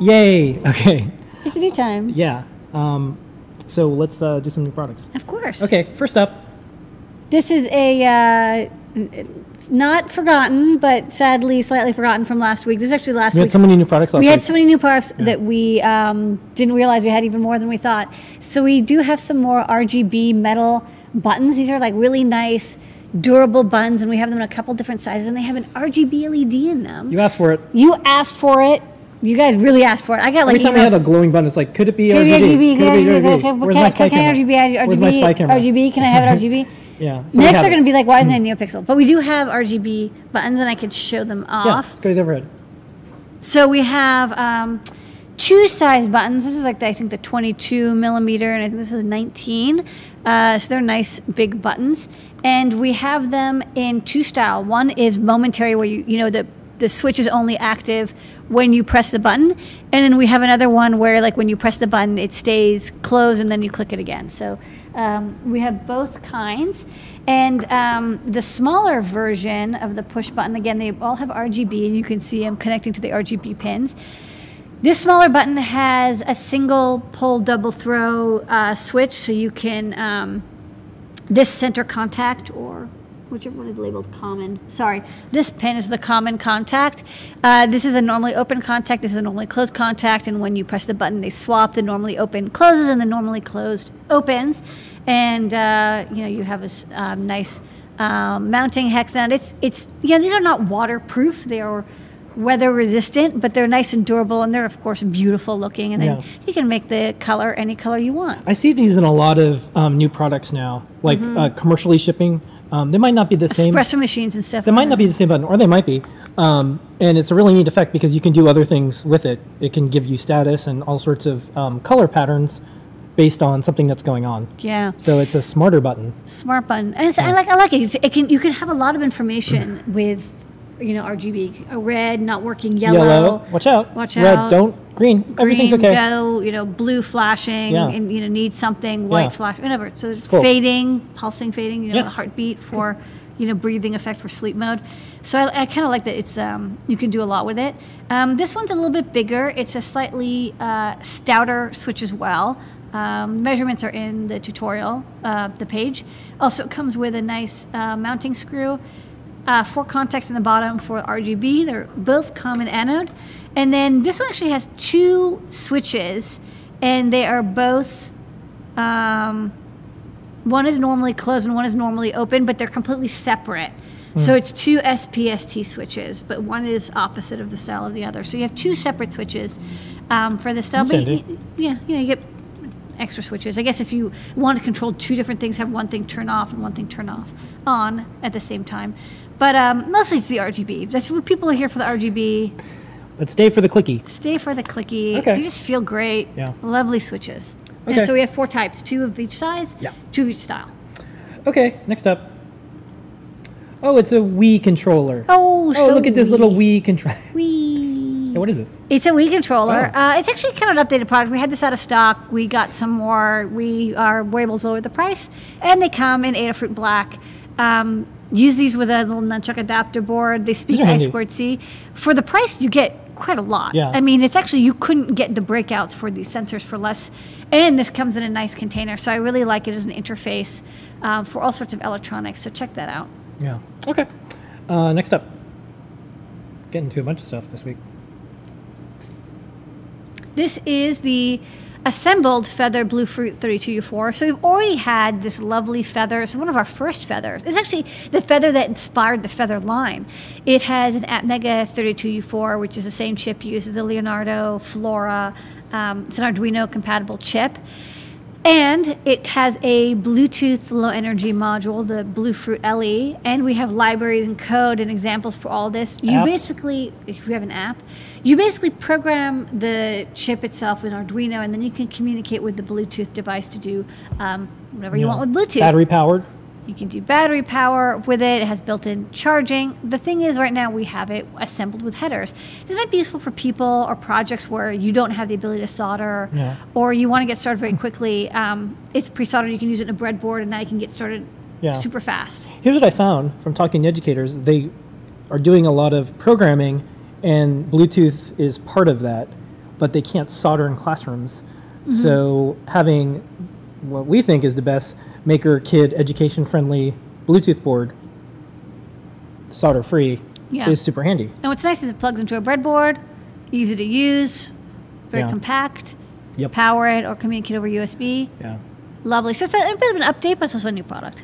Yay! Okay. It's a new time. Yeah. So let's do some new products. Of course. Okay. First up, this is a not forgotten, but sadly slightly forgotten from last week. This is actually last week. We had so many new products last week. We had so many new products that we didn't realize we had even more than we thought. So we do have some more RGB metal buttons. These are like really nice, durable buttons, and we have them in a couple different sizes, and they have an RGB LED in them. You asked for it. You asked for it. You guys really asked for it. I got like. Every time I had a glowing button, it's like, could it be RGB? Could it be RGB? Where's my spy camera? Where's my spy camera? RGB? Can I have it RGB? Yeah. Next, they're going to be like, why isn't it a NeoPixel? But we do have RGB buttons, and I could show them off. Yeah, let's go overhead. So we have two size buttons. This is like, I think, the 22 millimeter, and I think this is 19. So they're nice big buttons. And we have them in two style. One is momentary, where you know, the switch is only active when you press the button. And then we have another one where, like, when you press the button, it stays closed and then you click it again. So we have both kinds. And the smaller version of the push button, again, they all have RGB, and you can see I'm connecting to the RGB pins. This smaller button has a single pull, double throw switch, so you can, this center contact, or whichever one is labeled common. Sorry, this pin is the common contact. This is a normally open contact. This is a normally closed contact. And when you press the button, they swap. The normally open closes, and the normally closed opens. And you know, you have a nice mounting hex. And it's you know, these are not waterproof. They are weather resistant, but they're nice and durable, and they're of course beautiful looking. And then you can make the color any color you want. I see these in a lot of new products now, like commercially shipping. They might not be the same. Espresso machines and stuff. They might not be the same button, or they might be. And it's a really neat effect because you can do other things with it. It can give you status and all sorts of color patterns based on something that's going on. Yeah. So it's a smarter button. Smart button, and it's, I like it. It can you can have a lot of information with, you know, RGB. Red, not working. Yellow. Watch out. Watch out. Red, don't. Green. Everything's okay. Go. You know, blue flashing, and you know, need something. White flash, whatever. So cool. Fading, pulsing, fading. You know, heartbeat for, you know, breathing effect for sleep mode. So I kind of like that. It's you can do a lot with it. This one's a little bit bigger. It's a slightly stouter switch as well. Measurements are in the tutorial, the page. Also, it comes with a nice mounting screw. Four contacts in the bottom for RGB. They're both common anode. And then this one actually has two switches, and they are both, one is normally closed and one is normally open, but they're completely separate. So it's two SPST switches, but one is opposite of the style of the other. So you have two separate switches for the style. But you know, you get extra switches. I guess if you want to control two different things, have one thing turn off and one thing turn off on at the same time. But mostly it's the RGB. That's what people are here for, the RGB. But stay for the clicky. Stay for the clicky. Okay. They just feel great. Yeah. Lovely switches. Okay. And so we have four types, two of each size, two of each style. Okay, next up. Oh, it's a Wii controller. Oh, so look at this little Wii controller. What is this? It's a Wii controller. Oh. It's actually kind of an updated product. We had this out of stock. We got some more. We were able to lower the price. And they come in Adafruit Black. Use these with a little nunchuck adapter board. They speak I2C. For the price, you get quite a lot. Yeah. I mean, it's actually, you couldn't get the breakouts for these sensors for less. And this comes in a nice container. So I really like it as an interface for all sorts of electronics. So check that out. Yeah. Okay. Next up. Getting to a bunch of stuff this week. This is the assembled Feather Bluefruit 32U4. So we've already had this lovely Feather. It's one of our first Feathers. It's actually the Feather that inspired the Feather line. It has an Atmega 32U4, which is the same chip used as the Leonardo, Flora. It's an Arduino compatible chip. And it has a Bluetooth Low Energy module, the Bluefruit LE, and we have libraries and code and examples for all this. You basically, if we have an app, you basically program the chip itself in Arduino, and then you can communicate with the Bluetooth device to do whatever you want with Bluetooth. Battery powered. You can do battery power with it. It has built-in charging. The thing is, right now we have it assembled with headers. This might be useful for people or projects where you don't have the ability to solder, or you want to get started very quickly. It's pre-soldered. You can use it in a breadboard, and now you can get started yeah, super fast. Here's what I found from talking to educators. They are doing a lot of programming, and Bluetooth is part of that, but they can't solder in classrooms. Mm-hmm. So having what we think is the best maker-kid education-friendly Bluetooth board, solder-free, yeah, is super handy. And what's nice is it plugs into a breadboard, easy to use, very yeah, compact, yep, power it or communicate over USB. Yeah. Lovely. So it's a bit of an update, but it's also a new product.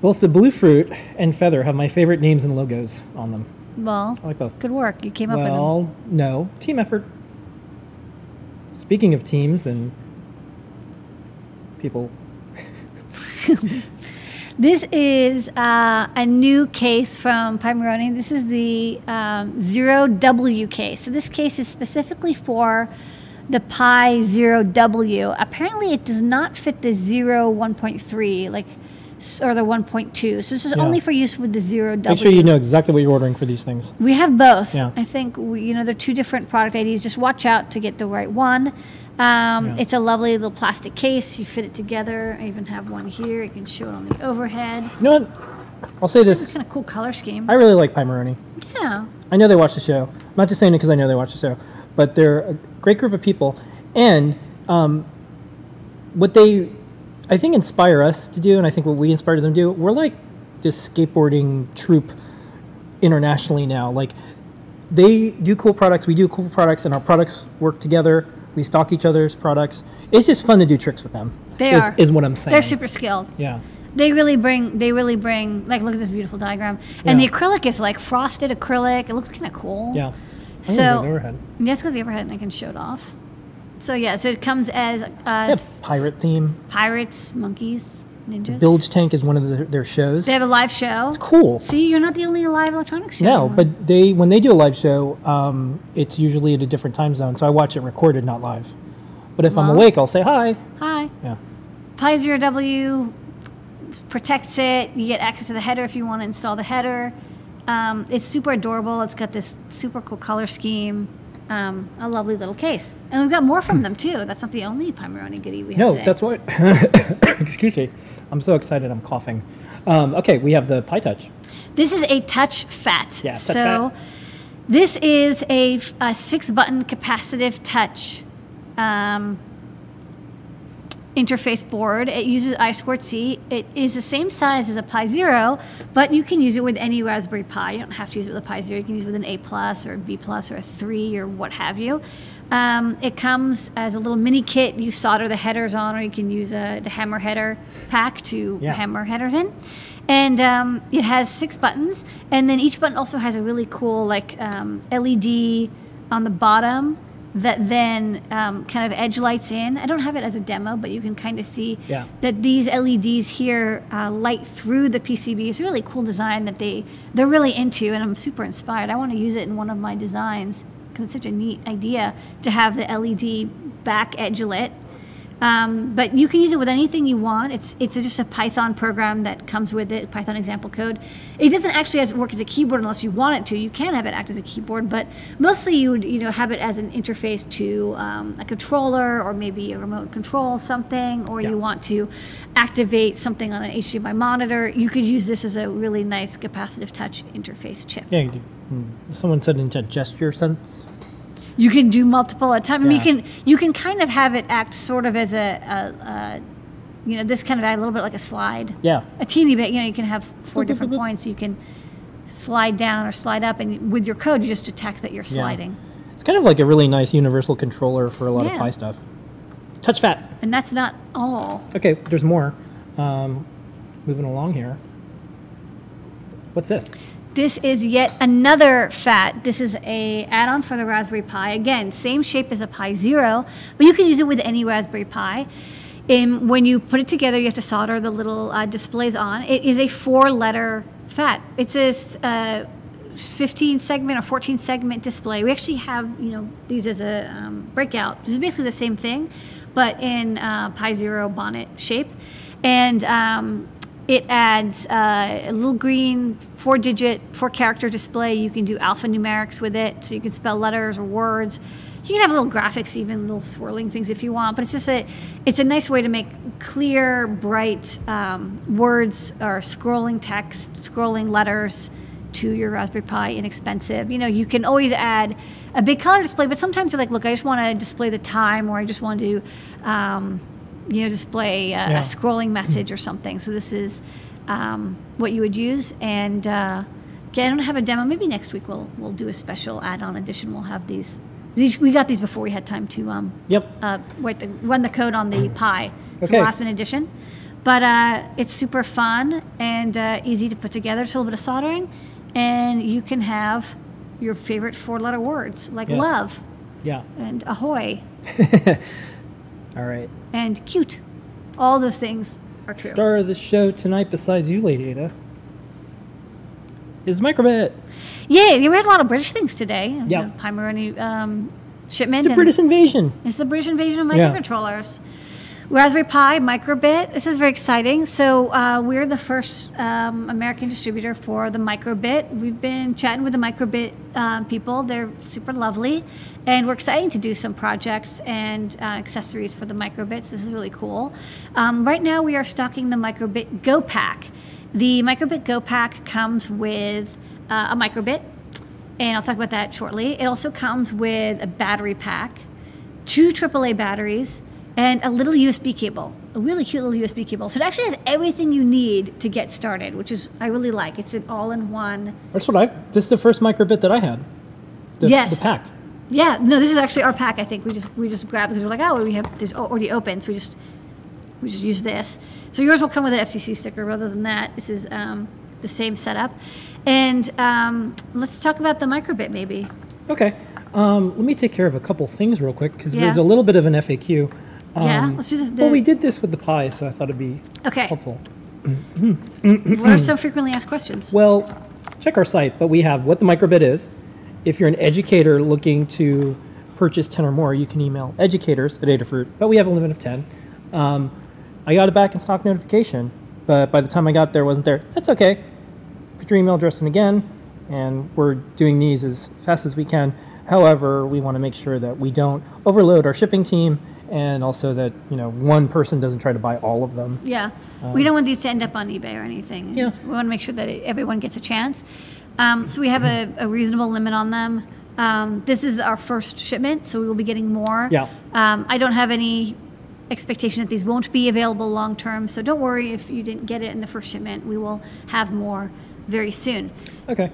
Both the Bluefruit and Feather have my favorite names and logos on them. Well, I like both. Good work. You came up with them. Well, no. Team effort. Speaking of teams and people. This is a new case from Pimoroni. This is the 0W case. So this case is specifically for the Pi Zero W. Apparently it does not fit the 0 1.3, like, or the 1.2. So this is yeah, only for use with the 0W. Make sure you know exactly what you're ordering for these things. We have both. Yeah. I think, you know, they're two different product IDs. Just watch out to get the right one. Yeah. It's a lovely little plastic case. You fit it together. I even have one here. You can show it on the overhead. You know what? I'll say this. It's kind of cool color scheme. I really like Pimoroni. Yeah. I know they watch the show. I'm not just saying it because I know they watch the show. But they're a great group of people. And what they... I think inspire us to do, and I think what we inspire them to do, we're like this skateboarding troupe internationally now. Like, they do cool products, we do cool products, and our products work together. We stock each other's products. It's just fun to do tricks with them. They are. Is what I'm saying. They're super skilled. Yeah. They really bring, like, look at this beautiful diagram. And yeah, the acrylic is like frosted acrylic. It looks kind of cool. Yeah. So, yes, because the overhead, and I can show it off. So yeah, so it comes as a pirate theme. Pirates, monkeys, ninjas. Bilge Tank is one of their shows. They have a live show. It's cool. See, you're not the only live electronics show. No, but when they do a live show, it's usually at a different time zone. So I watch it recorded, not live. But if I'm awake, I'll say hi. Hi. Yeah. Pi Zero W protects it. You get access to the header if you want to install the header. It's super adorable. It's got this super cool color scheme. A lovely little case. And we've got more from them, too. That's not the only Pimoroni goodie we have today. No, that's what... Excuse me. I'm so excited. I'm coughing. Okay, we have the Pi Touch. This is a Touch pHAT. Yeah, so this is a 6-button capacitive touch interface board. It uses I2C. It is the same size as a Pi Zero, but you can use it with any Raspberry Pi. You don't have to use it with a Pi Zero. You can use it with an A+ or a B+ or a 3 or what have you. It comes as a little mini kit. You solder the headers on, or you can use the hammer header pack to yeah, hammer headers in. And it has 6 buttons, and then each button also has a really cool, like, LED on the bottom that then kind of edge lights in. I don't have it as a demo, but you can kind of see yeah, that these LEDs here light through the PCB. It's a really cool design that they're really into, and I'm super inspired. I want to use it in one of my designs because it's such a neat idea to have the LED back edgelet. But you can use it with anything you want. It's just a Python program that comes with it, Python example code. It doesn't actually work as a keyboard unless you want it to. You can have it act as a keyboard, but mostly you would have it as an interface to a controller or maybe a remote control something, or yeah, you want to activate something on an HDMI monitor. You could use this as a really nice capacitive touch interface chip. Yeah, you do. Someone said in gesture sense. You can do multiple at a time. Yeah. I mean, you can kind of have it act sort of as a this kind of a little bit like a slide. Yeah. A teeny bit. You can have 4 different points. You can slide down or slide up, and with your code, you just detect that you're sliding. Yeah. It's kind of like a really nice universal controller for a lot yeah, of Pi stuff. Touch pHAT. And that's not all. Okay, there's more. Moving along here. What's this? This is yet another pHAT. This is a add-on for the Raspberry Pi. Again, same shape as a Pi Zero, but you can use it with any Raspberry Pi. And when you put it together, you have to solder the little displays on. It is a 4-letter pHAT. It's a 15-segment or 14-segment display. We actually have these as a breakout. This is basically the same thing, but in Pi Zero bonnet shape. And it adds a little green 4-digit, 4-character display. You can do alphanumerics with it, so you can spell letters or words. You can have little graphics, even little swirling things if you want, but it's just it's a nice way to make clear, bright words or scrolling text, scrolling letters to your Raspberry Pi inexpensive. You know, you can always add a big color display, but sometimes you're like, look, I just want to display the time, or I just want to, you know, display a scrolling message or something. So this is what you would use. And again, I don't have a demo. Maybe next week we'll do a special add-on edition. We'll have these. We got these before we had time to run the code on the Pi. It's a last-minute edition. But it's super fun and easy to put together. Just a little bit of soldering, and you can have your favorite four-letter words like love, and ahoy, all right, and cute. All those things are true. Star of the show tonight, besides you, Lady Ada, is micro:bit. Yeah, we had a lot of British things today. Yeah, Pimoroni shipment. It's a British invasion. It's the British invasion of microcontrollers. Yeah. Raspberry Pi, micro:bit. This is very exciting. So we're the first American distributor for the micro:bit. We've been chatting with the micro:bit people. They're super lovely. And we're excited to do some projects and accessories for the micro:bits. This is really cool. Right now we are stocking the micro:bit Go Pack. The micro:bit Go Pack comes with a micro:bit, and I'll talk about that shortly. It also comes with a battery pack, 2 AAA batteries, and a little USB cable, a really cute little USB cable. So it actually has everything you need to get started, which is I really like. It's an all-in-one. That's what this is the first micro:bit that I had. The pack. Yeah. No, this is actually our pack. I think we just grabbed because we're like, oh, we have this already open, so we just use this. So yours will come with an FCC sticker. Rather than that, this is the same setup. And let's talk about the micro:bit maybe. Okay. Let me take care of a couple things real quick because there's a little bit of an FAQ. Yeah, let's do well, we did this with the Pi, so I thought it'd be helpful. What are some frequently asked questions? Well, check our site, but we have what the micro:bit is. If you're an educator looking to purchase 10 or more, you can email educators@Adafruit, but we have a limit of 10. I got a back-in-stock notification, but by the time I got there, it wasn't there. That's okay. Put your email address in again, and we're doing these as fast as we can. However, we want to make sure that we don't overload our shipping team, and also that, you know, one person doesn't try to buy all of them. Yeah. We don't want these to end up on eBay or anything. Yeah. We want to make sure that everyone gets a chance. So we have a reasonable limit on them. This is our first shipment, so we will be getting more. Yeah. I don't have any expectation that these won't be available long term, so don't worry if you didn't get it in the first shipment. We will have more very soon. Okay.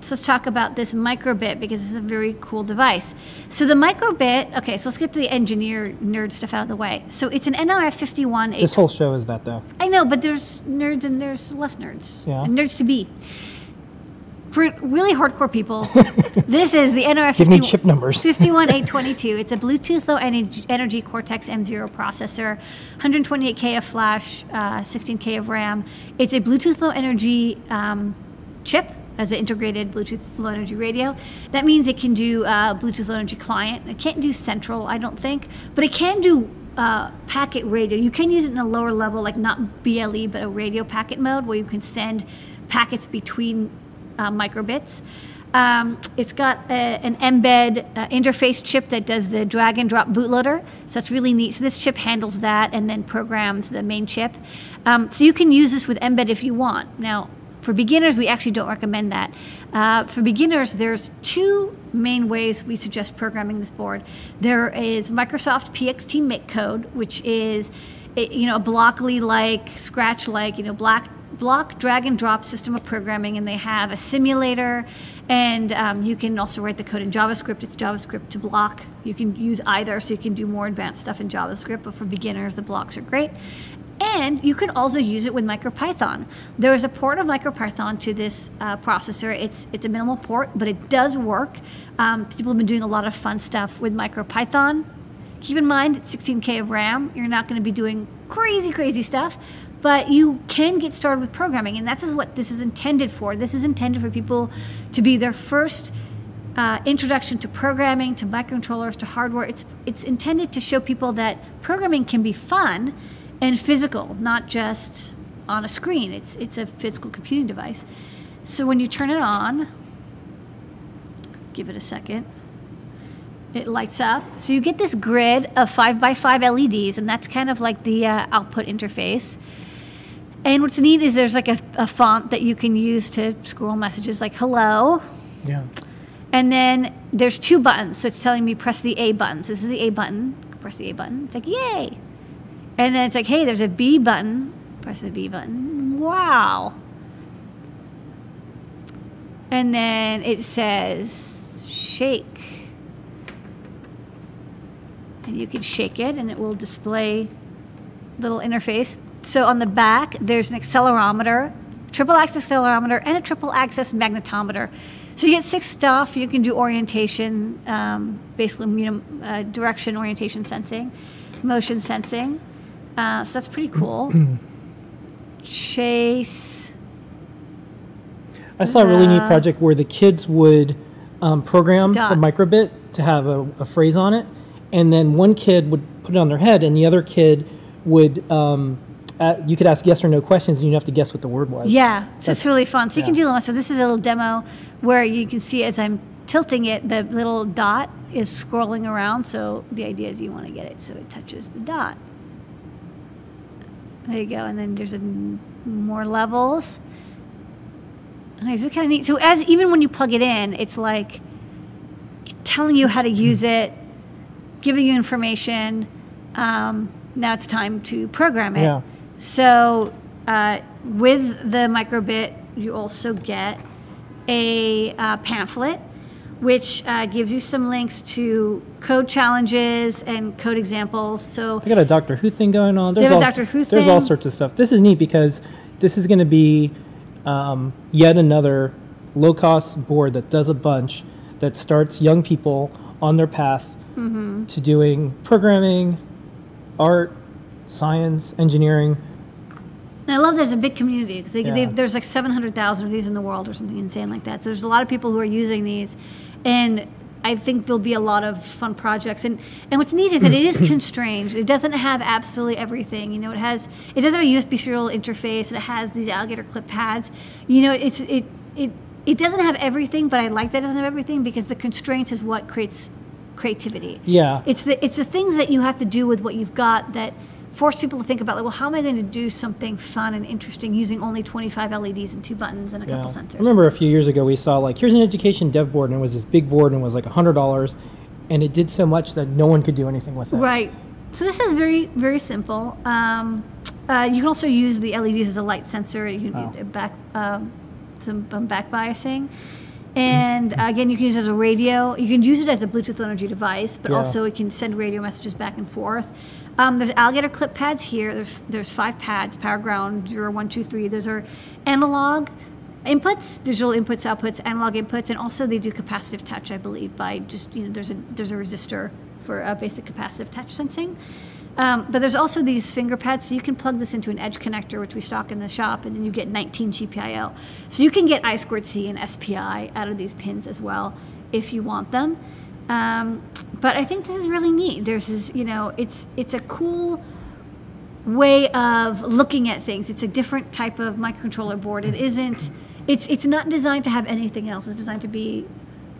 So let's talk about this micro:bit because this is a very cool device. So the micro:bit, okay, so let's get to the engineer nerd stuff out of the way. So it's an NRF 51822. This whole show is that though. I know, but there's nerds and there's less nerds. Yeah. And nerds to be. For really hardcore people, this is the NRF 51822. It's a Bluetooth Low Energy Cortex M0 processor, 128K of flash, 16K of RAM. It's a Bluetooth Low Energy chip. As an integrated Bluetooth Low Energy radio. That means it can do Bluetooth Low Energy client. It can't do central, I don't think, but it can do packet radio. You can use it in a lower level, like not BLE, but a radio packet mode where you can send packets between micro:bits. It's got an mbed interface chip that does the drag and drop bootloader. So that's really neat. So this chip handles that and then programs the main chip. So you can use this with mbed if you want. Now, for beginners, we actually don't recommend that. For beginners, there's 2 main ways we suggest programming this board. There is Microsoft PXT Make Code, which is a Blockly-like, Scratch-like, block drag and drop system of programming, and they have a simulator, and you can also write the code in JavaScript. It's JavaScript to block. You can use either, so you can do more advanced stuff in JavaScript, but for beginners, the blocks are great. And you can also use it with MicroPython. There is a port of MicroPython to this processor. It's a minimal port, but it does work. People have been doing a lot of fun stuff with MicroPython. Keep in mind, it's 16K of RAM. You're not going to be doing crazy, crazy stuff, but you can get started with programming, and that's what this is intended for. This is intended for people to be their first introduction to programming, to microcontrollers, to hardware. It's intended to show people that programming can be fun, and physical, not just on a screen. It's a physical computing device. So when you turn it on, give it a second, it lights up. So you get this grid of 5x5 LEDs, and that's kind of like the output interface. And what's neat is there's like a font that you can use to scroll messages like hello. Yeah. And then there's two buttons. So it's telling me press the A button. So this is the A button. Press the A button. It's like, yay. And then it's like, hey, there's a B button. Press the B button. Wow. And then it says shake. And you can shake it and it will display little interface. So on the back, there's an accelerometer, triple axis accelerometer, and a triple axis magnetometer. So you get 6 stuff. You can do orientation, basically direction orientation sensing, motion sensing. So that's pretty cool. Chase. I saw a really neat project where the kids would program a micro:bit to have a phrase on it. And then one kid would put it on their head and the other kid would... you could ask yes or no questions, and you'd have to guess what the word was. Yeah, so that's, it's really fun. So you can do a little. So this is a little demo where you can see as I'm tilting it, the little dot is scrolling around. So the idea is you want to get it so it touches the dot. There you go. And then there's more levels. Okay, this is kind of neat. So as even when you plug it in, it's like telling you how to use it, giving you information. Now it's time to program it. Yeah. So with the micro:bit, you also get a pamphlet, which gives you some links to code challenges and code examples. So I got a Doctor Who thing going on. There's a Doctor Who thing. There's all sorts of stuff. This is neat because this is going to be yet another low-cost board that does a bunch, that starts young people on their path to doing programming, art, science, engineering. And I love there's a big community because there's like 700,000 of these in the world or something insane like that. So there's a lot of people who are using these, and I think there'll be a lot of fun projects. And what's neat is that it is constrained. It doesn't have absolutely everything. You know, it does have a USB serial interface, and it has these alligator clip pads. You know, it doesn't have everything, but I like that it doesn't have everything because the constraints is what creates creativity. Yeah. It's the things that you have to do with what you've got that force people to think about, like, well, how am I going to do something fun and interesting using only 25 LEDs and 2 buttons and a couple sensors? I remember a few years ago we saw, like, here's an education dev board, and it was this big board, and it was like $100, and it did so much that no one could do anything with it. Right. So this is very, very simple. You can also use the LEDs as a light sensor. You can do some back biasing. And again, you can use it as a radio. You can use it as a Bluetooth Low Energy device, but also it can send radio messages back and forth. There's alligator clip pads here. There's 5 pads, power, ground, 0, 1, 2, 3. Those are analog inputs, digital inputs, outputs, analog inputs, and also they do capacitive touch, I believe, by just, you know, there's a resistor for basic capacitive touch sensing. But there's also these finger pads, so you can plug this into an edge connector, which we stock in the shop, and then you get 19 GPIO. So you can get I2C and SPI out of these pins as well if you want them. But I think this is really neat. There's this, you know, it's a cool way of looking at things. It's a different type of microcontroller board. It's not designed to have anything else. It's designed to be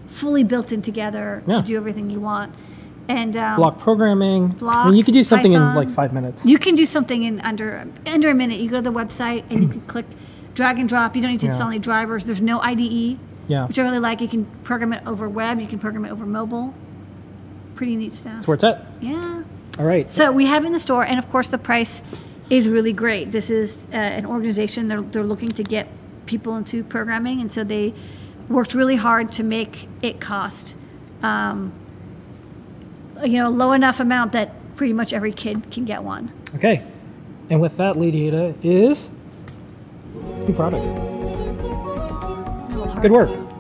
fully built in together to do everything you want. And block programming. I mean, you could do something in like 5 minutes. You can do something in under a minute. You go to the website and you can click, drag and drop. You don't need to install any drivers. There's no IDE, which I really like. You can program it over web. You can program it over mobile. Pretty neat stuff. That's where it's at. Yeah. All right. So we have in the store, and of course the price is really great. This is an organization. They're looking to get people into programming, and so they worked really hard to make it cost you know, low enough amount that pretty much every kid can get one. Okay. And with that, Lady Ada, is new products. Good work.